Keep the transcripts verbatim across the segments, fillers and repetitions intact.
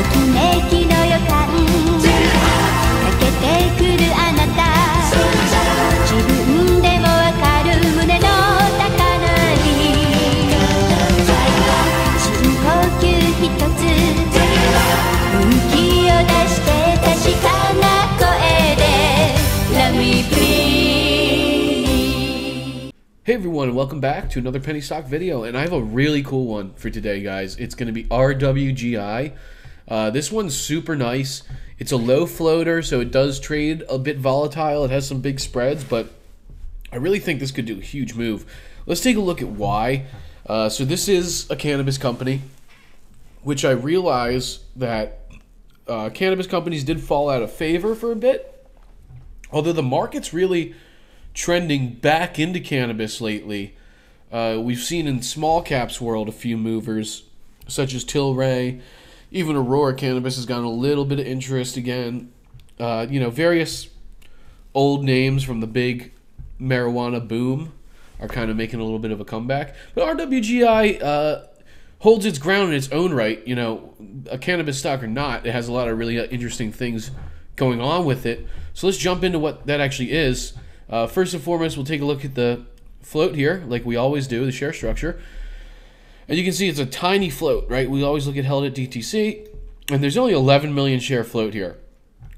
Hey everyone, welcome back to another penny stock video, and I have a really cool one for today, guys. It's going to be R W G I. Uh, this one's super nice. It's a low floater, so it does trade a bit volatile. It has some big spreads, but I really think this could do a huge move. Let's take a look at why. Uh, so this is a cannabis company, which I realize that uh, cannabis companies did fall out of favor for a bit, although the market's really trending back into cannabis lately. Uh, we've seen in small caps world a few movers, such as Tilray. Even Aurora Cannabis has gotten a little bit of interest again. Uh, you know, various old names from the big marijuana boom are kind of making a little bit of a comeback. But R W G I uh, holds its ground in its own right. You know, a cannabis stock or not, it has a lot of really uh, interesting things going on with it. So let's jump into what that actually is. Uh, first and foremost, we'll take a look at the float here, like we always do, the share structure. And you can see it's a tiny float, right? We always look at held at D T C, and there's only eleven million share float here.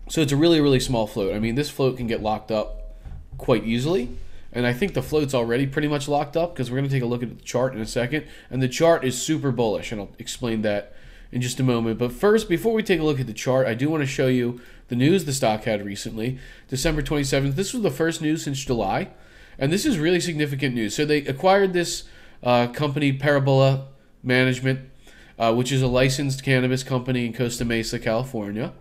So it's a really, really small float. I mean, this float can get locked up quite easily. And I think the float's already pretty much locked up because we're going to take a look at the chart in a second. And the chart is super bullish, and I'll explain that in just a moment. But first, before we take a look at the chart, I do want to show you the news the stock had recently, December twenty-seventh. This was the first news since July, and this is really significant news. So they acquired this uh, company, Parabola Management, uh, which is a licensed cannabis company in Costa Mesa, California.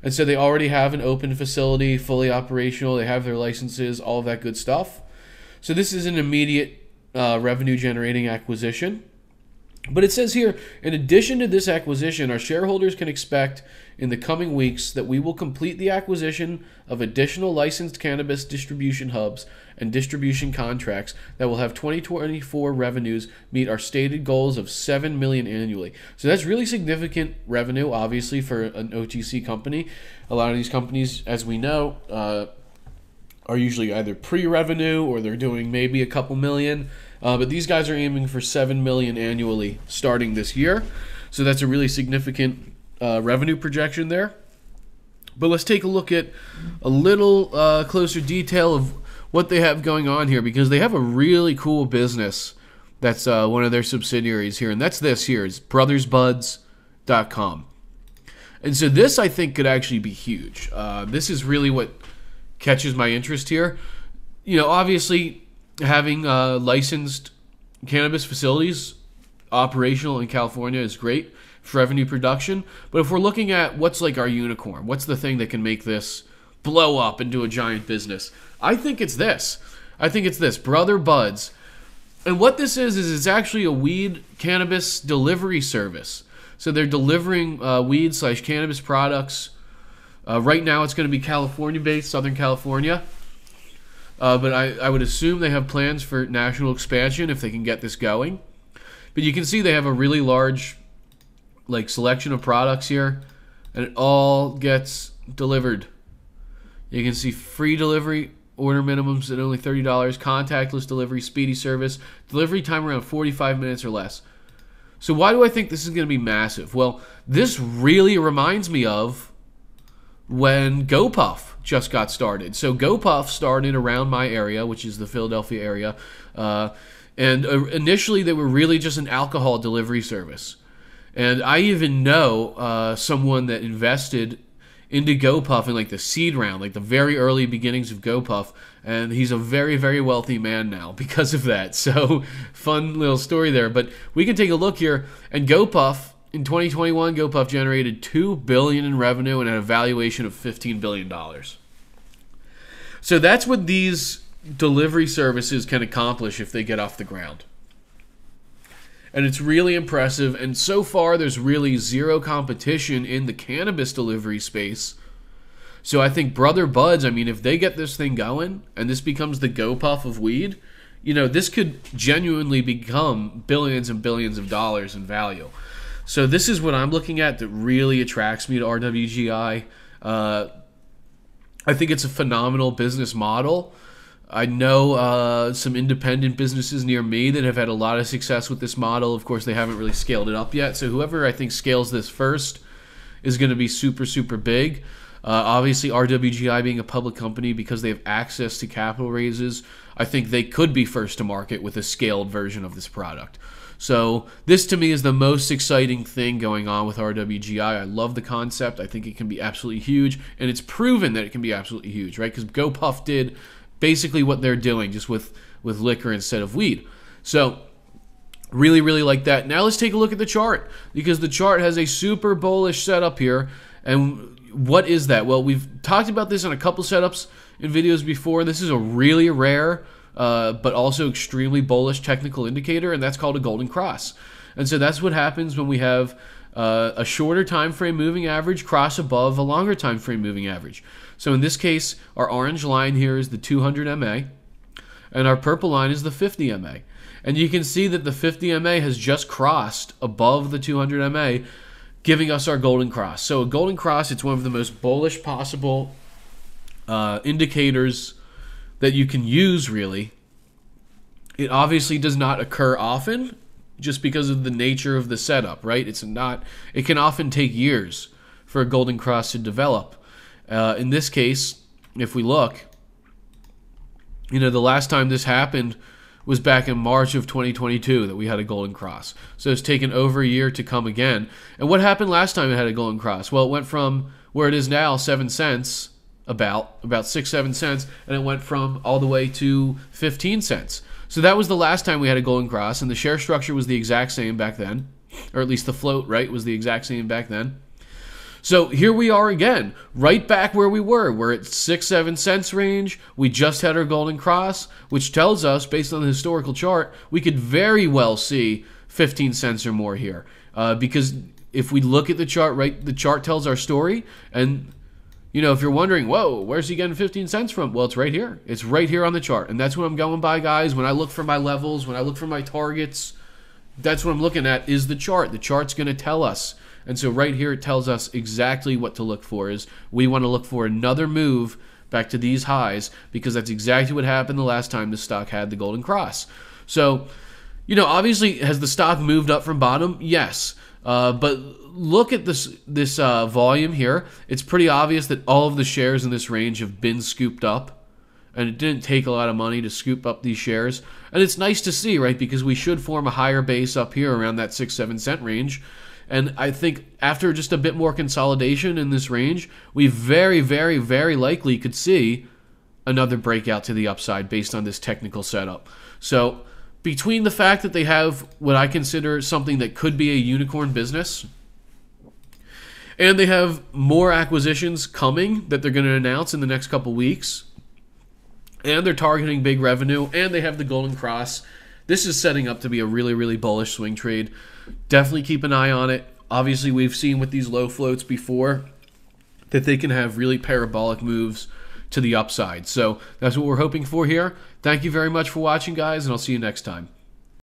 And so they already have an open facility, fully operational. They have their licenses, all of that good stuff. So this is an immediate uh, revenue-generating acquisition. But it says here, in addition to this acquisition, our shareholders can expect in the coming weeks that we will complete the acquisition of additional licensed cannabis distribution hubs and distribution contracts that will have twenty twenty-four revenues meet our stated goals of seven million dollars annually. So that's really significant revenue, obviously, for an O T C company. A lot of these companies, as we know, uh, are usually either pre-revenue or they're doing maybe a couple million. Uh, but these guys are aiming for seven million dollars annually starting this year. So that's a really significant uh, revenue projection there. But let's take a look at a little uh, closer detail of what they have going on here, because they have a really cool business that's uh, one of their subsidiaries here. And that's this here, is Brothers Buds dot com. And so this, I think, could actually be huge. Uh, this is really what catches my interest here. You know, obviously, having uh, licensed cannabis facilities operational in California is great for revenue production, but if we're looking at what's like our unicorn, what's the thing that can make this blow up into a giant business, I think it's this. I think it's this, Brother Buds. And what this is, is it's actually a weed cannabis delivery service. So they're delivering uh, weed slash cannabis products. Uh, right now it's going to be California-based, Southern California. Uh, but I, I would assume they have plans for national expansion if they can get this going. But you can see they have a really large like selection of products here, and it all gets delivered. You can see free delivery, order minimums at only thirty dollars, contactless delivery, speedy service, delivery time around forty-five minutes or less. So why do I think this is going to be massive? Well, this really reminds me of when GoPuff just got started. So GoPuff started around my area, which is the Philadelphia area, uh, and uh, initially they were really just an alcohol delivery service. And I even know uh, someone that invested into GoPuff in like the seed round, like the very early beginnings of GoPuff, and he's a very, very wealthy man now because of that. So fun little story there. But we can take a look here, and GoPuff, in twenty twenty-one, GoPuff generated two billion dollars in revenue and had a valuation of fifteen billion dollars. So that's what these delivery services can accomplish if they get off the ground. And it's really impressive. And so far, there's really zero competition in the cannabis delivery space. So I think Brother Buds, I mean, if they get this thing going and this becomes the GoPuff of weed, you know, this could genuinely become billions and billions of dollars in value. So this is what I'm looking at that really attracts me to R W G I. Uh, I think it's a phenomenal business model. I know uh, some independent businesses near me that have had a lot of success with this model. Of course, they haven't really scaled it up yet. So whoever I think scales this first is going to be super, super big. Uh, obviously, R W G I being a public company, because they have access to capital raises, I think they could be first to market with a scaled version of this product. So this, to me, is the most exciting thing going on with R W G I. I love the concept. I think it can be absolutely huge, and it's proven that it can be absolutely huge, right? Because GoPuff did basically what they're doing, just with, with liquor instead of weed. So really, really like that. Now let's take a look at the chart, because the chart has a super bullish setup here. And what is that? Well, we've talked about this in a couple setups in videos before. This is a really rare, uh, but also extremely bullish technical indicator, and that's called a golden cross. And so that's what happens when we have uh, a shorter time frame moving average cross above a longer time frame moving average. So in this case, our orange line here is the two hundred M A, and our purple line is the fifty M A. And you can see that the fifty M A has just crossed above the two hundred M A, giving us our golden cross. So a golden cross, it's one of the most bullish possible uh, indicators that you can use, really. It obviously does not occur often just because of the nature of the setup, right? It's not, it can often take years for a golden cross to develop. Uh, in this case, if we look, you know, the last time this happened was back in March of twenty twenty-two that we had a golden cross. So it's taken over a year to come again. And what happened last time it had a golden cross? Well, it went from where it is now, seven cents, about, about six, seven cents, and it went from all the way to fifteen cents. So that was the last time we had a golden cross, and the share structure was the exact same back then, or at least the float, right, was the exact same back then. So here we are again, right back where we were. We're at six, seven cents range. We just had our golden cross, which tells us, based on the historical chart, we could very well see fifteen cents or more here. Uh, because if we look at the chart, right, the chart tells our story. And, you know, if you're wondering, whoa, where's he getting fifteen cents from? Well, it's right here. It's right here on the chart. And that's what I'm going by, guys. When I look for my levels, when I look for my targets, that's what I'm looking at, is the chart. The chart's going to tell us. And so right here, it tells us exactly what to look for. Is we want to look for another move back to these highs, because that's exactly what happened the last time the stock had the golden cross. So, you know, obviously, has the stock moved up from bottom? Yes. Uh, but look at this, this uh, volume here. It's pretty obvious that all of the shares in this range have been scooped up. And it didn't take a lot of money to scoop up these shares. And it's nice to see, right, because we should form a higher base up here around that six, seven cent range. And I think after just a bit more consolidation in this range, we very, very, very likely could see another breakout to the upside based on this technical setup. So between the fact that they have what I consider something that could be a unicorn business, and they have more acquisitions coming that they're going to announce in the next couple weeks, and they're targeting big revenue, and they have the golden cross, this is setting up to be a really, really bullish swing trade. Definitely keep an eye on it. Obviously, we've seen with these low floats before that they can have really parabolic moves to the upside. So that's what we're hoping for here. Thank you very much for watching, guys, and I'll see you next time.